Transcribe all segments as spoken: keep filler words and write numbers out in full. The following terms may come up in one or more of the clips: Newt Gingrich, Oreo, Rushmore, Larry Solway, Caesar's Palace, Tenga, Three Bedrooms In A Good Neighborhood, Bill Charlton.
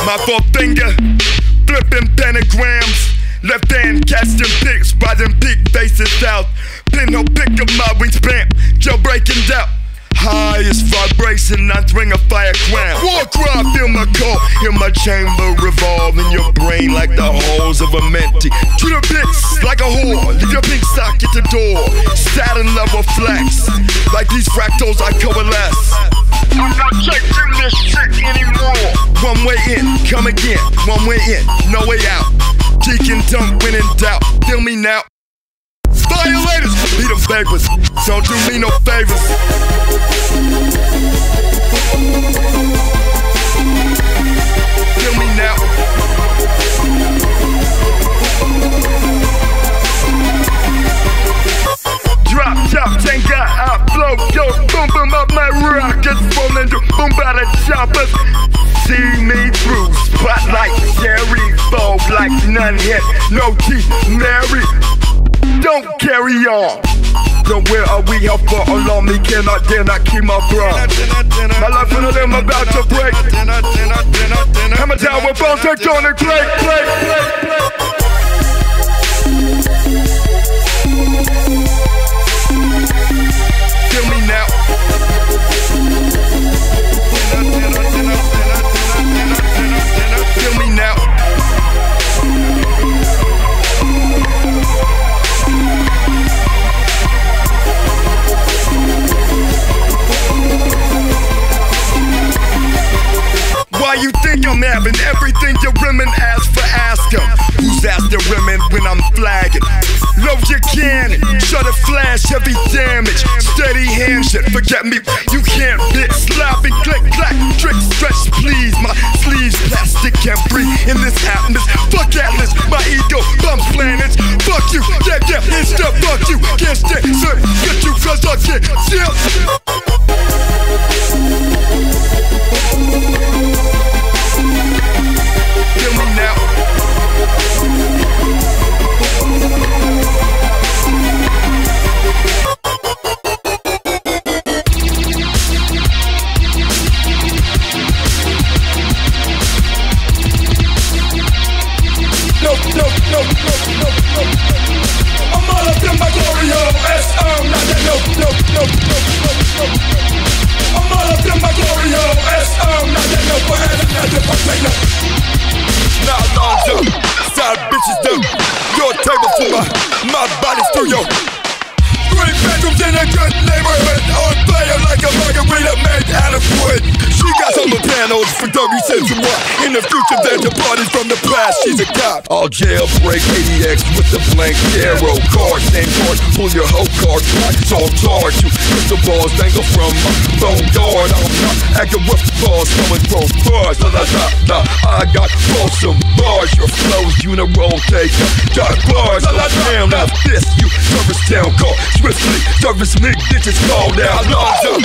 My four finger, flipping pentagrams. Left hand casting pics by them big faces out. Pinhole pick up my wingspan, Joe breaking out. Highest vibration, I swing a fire crown. War cry, feel my core, hear my chamber revolve in your brain like the holes of a mentee. Treat a bitch like a whore, leave your pink sock at the door. Saturn level flex, like these fractals I coalesce. I'm not chasing this shit anymore. One way in, come again, one way in, no way out. Geek and dump when in doubt, feel me now. Violators, be the vapors, don't do me no favors. Feel me now. Drop top, tenga, I blow, yo, boom boom up my rockets, fall into boom by the choppers. See me through spotlight, scary, fall like none hit, no teeth, Mary. Don't carry on. So where are we? How far along me? Can I, dare not keep my bra? My life and them about to break. Hammer down with bones, take on and play, play, play, play. Feel me now. Feel me now. Why you think I'm having everything your women ask for? Ask them. Who's after women when I'm flagging? Load your cannon, shut a flash, heavy damage. Steady hand shit, forget me, you can't bitch. Slap and click, clack, trick, stretch, please. My sleeves, plastic, can't breathe in this atmosphere. Fuck Atlas, my ego, bumps planets. Fuck you, yeah, yeah, it's the fuck you. Can't stand, sir, get you, cause I can't still. Feel me now. No, no, no, no, no, no. I'm all up in my glory, oh, S O. Not that no, no, no, no, no, no. I'm all up in my glory, oh, S O. Not that no, but I'm not that no. Now lines up, side bitches do. Your table to my, my body's through yo. Three bedrooms in a good neighborhood. On fire like a margarita made out of wood. She got some panels for thirty cents and what. In the future they departed from the past, she's a cop. All jailbreak, A D X with the blank arrow. Cards, name cards, pull your whole card. Lights all charge you, crystal balls dangle from my phone guard. I'm not acting with the balls, going from bars. La la la la, I got some bars. Your flow's funeral taker, got bars. La la la, now this you, service down call. Swiftly, service me, bitches fall down. Lines up,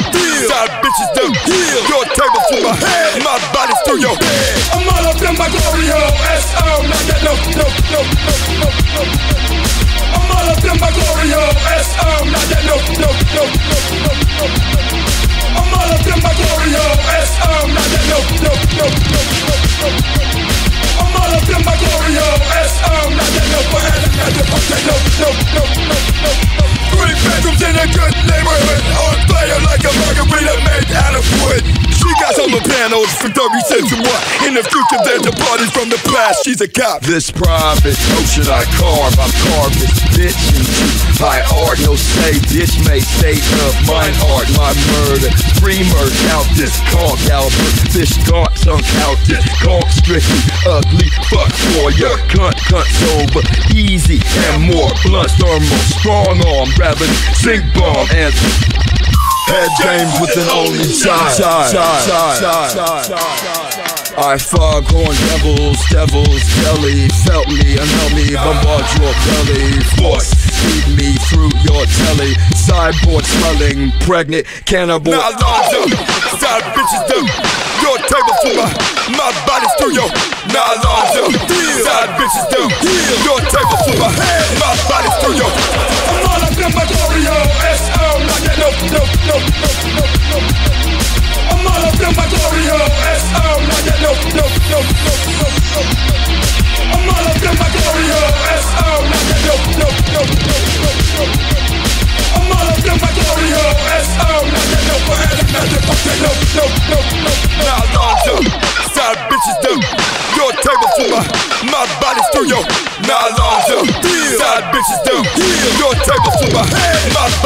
side bitches do deal. Your table for my head, my body's through your head. I'm all up in my glory hole, S O. Not that no, no, no, no, no, no. I'm all up in my glory hole, S O. Not that no, no, no, no, no, no. I'm all up in my glory hole, S O. Not that no, no, no, no, no, no. I'm all up in my glory hole, S O. Not that no, but I not that no, no, no, no, no, no, no. Three bedrooms in a good neighborhood. On fire like a margarita made out of wood. She got some panels for thirty cents and what. In the future they're departed from the past, she's a cop. This private ocean I carve, I'm carved this bitch into high art. heart, no stay, ditch may stay up, mine art, my murder, streamer, out this conk, Albert, fish gaunt, sunk out this conk, strictly ugly, fuck for your cunt, cunt sober, easy and more blunt, thermal, strong arm, rabbit, sink bomb, answer, head games with an only side, side, side, side, side, side. I fog on devils, devils, jelly, felt me, unheld me, bombard your belly, force, feed me through your telly, sideboard smelling, pregnant, cannibal. Now I long do, side bitches do, your table to my, my body's through your. Now I long do, side bitches do, your table to my, my body's through your. I'm all up in my Oreo, S O, not yet, no, no, no, no, no, no. I'm all up in my Oreo, S O, not yet, no, no, no, no, no, no. I'm all up in my Oreo, S O, not yet, no, no, no, no, no, no. I'm all up in my Oreo, S O, not yet, no, not yet, no, no, no, no. Now I long do, side bitches do, your table to my, my body's through yo. Now I long do, side bitches do, your table to my, my.